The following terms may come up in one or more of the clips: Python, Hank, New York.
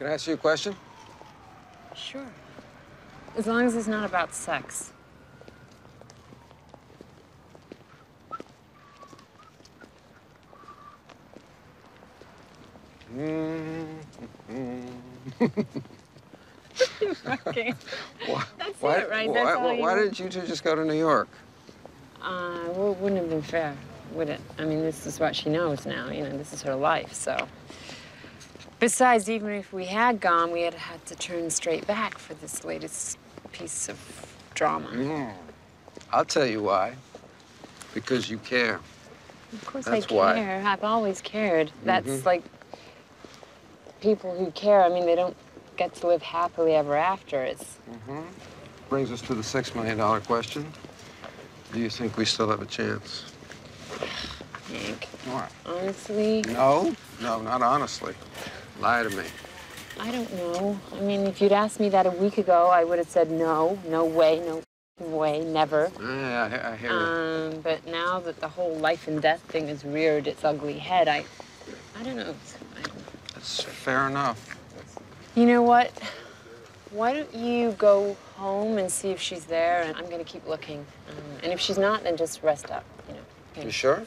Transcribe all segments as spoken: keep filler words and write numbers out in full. Can I ask you a question? Sure. As long as it's not about sex. Okay. Why, That's why, it, right? Why, That's why, why didn't you two just go to New York? Uh, well, it wouldn't have been fair, would it? I mean, this is what she knows now. You know, this is her life, so. Besides, even if we had gone, we had had to turn straight back for this latest piece of drama. Mm. I'll tell you why. Because you care. Of course That's I care. Why. I've always cared. Mm-hmm. That's like people who care. I mean, they don't get to live happily ever after. It's... Mm-hmm. Brings us to the six million dollar question. Do you think we still have a chance? Hank. What? Honestly? No. No, not honestly. Lie to me. I don't know. I mean, if you'd asked me that a week ago, I would have said no. No way. No way. Never. Yeah, I, I hear um, it. But now that the whole life and death thing has reared its ugly head, I... I don't know. I don't know. That's fair enough. You know what? Why don't you go home and see if she's there, and I'm going to keep looking. Um, and if she's not, then just rest up, you know. Okay. You sure?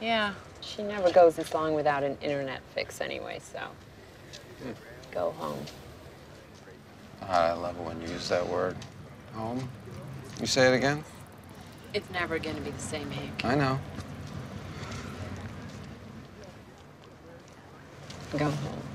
Yeah. She never goes this long without an internet fix anyway, so hmm. go home. I love it when you use that word. Home? You say it again? It's never going to be the same, Hank. I know. Go home.